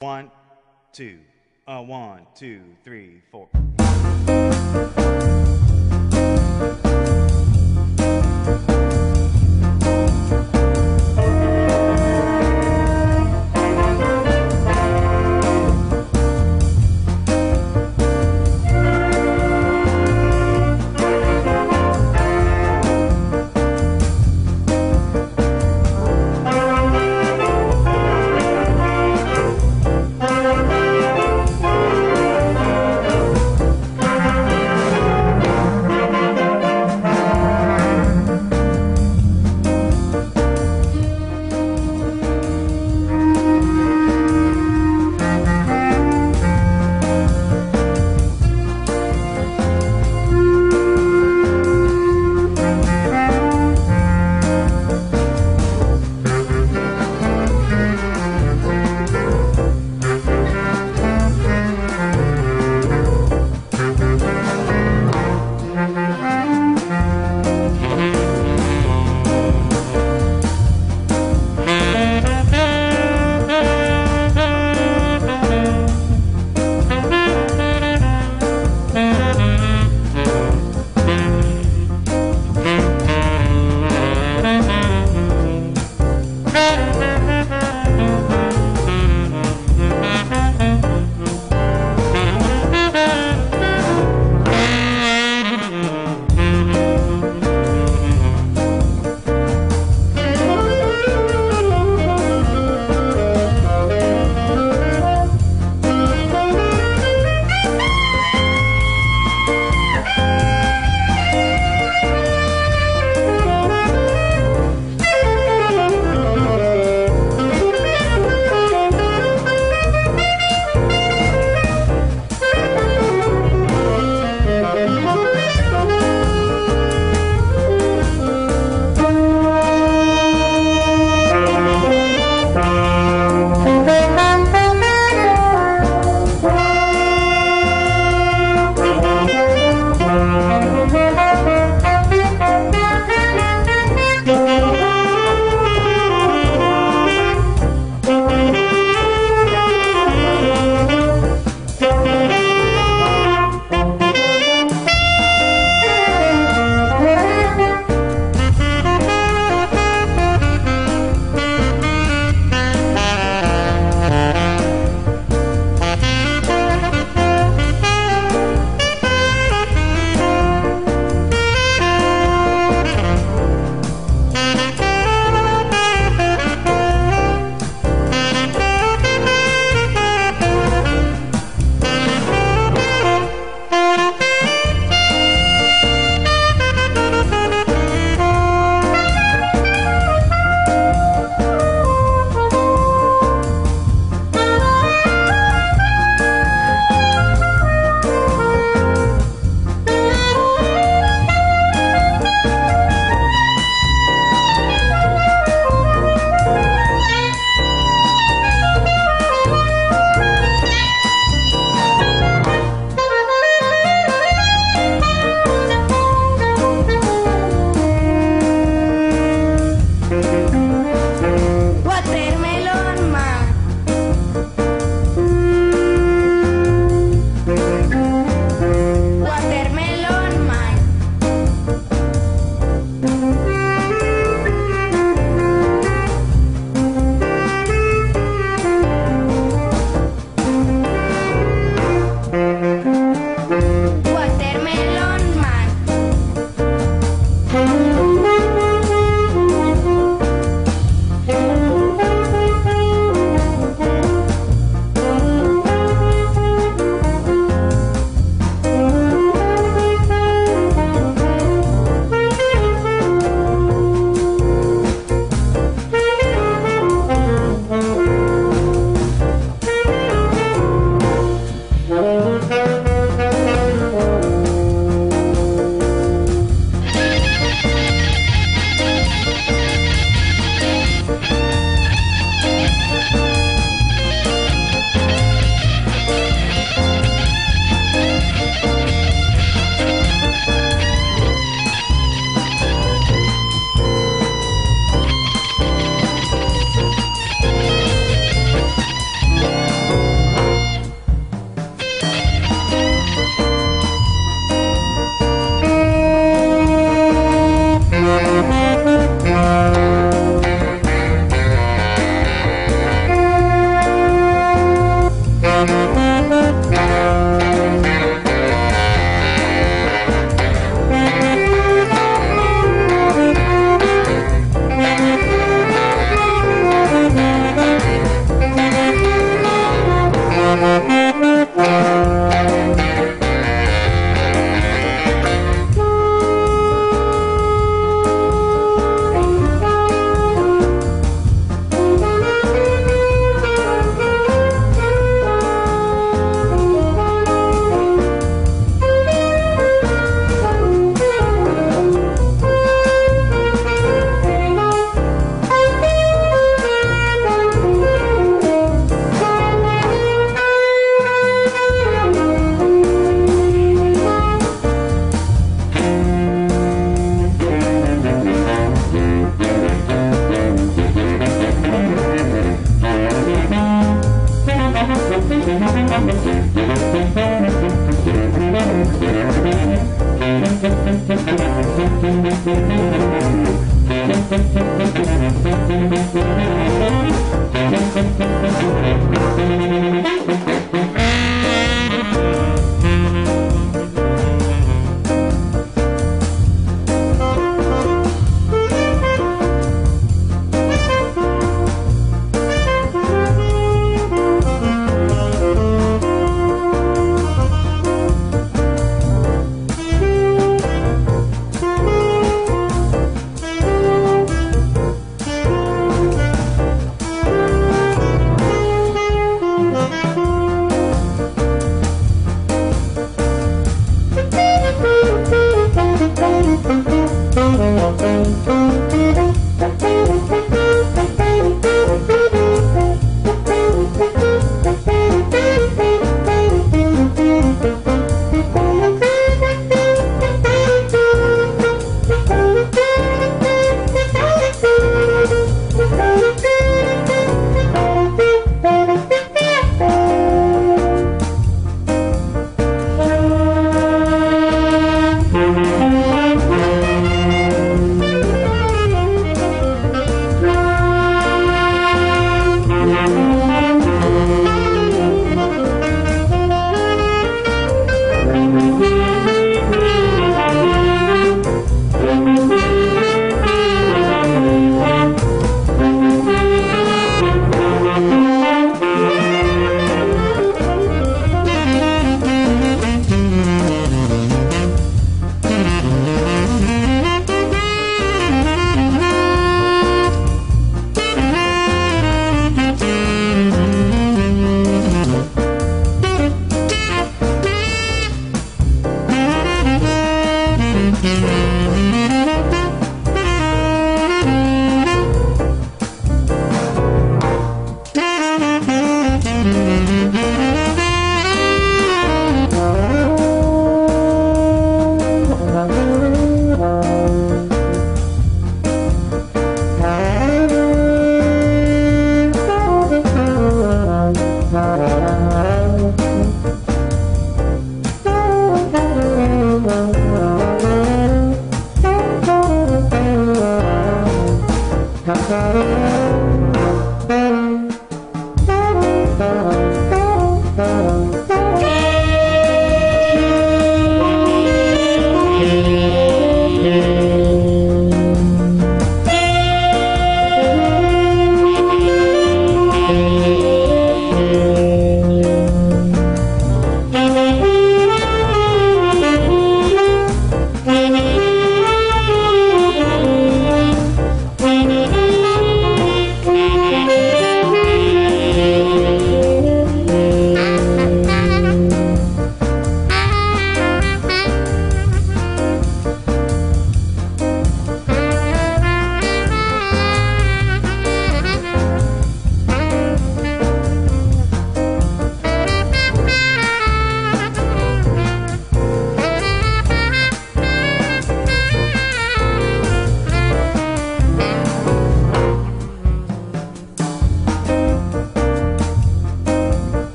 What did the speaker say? One, two, three, four.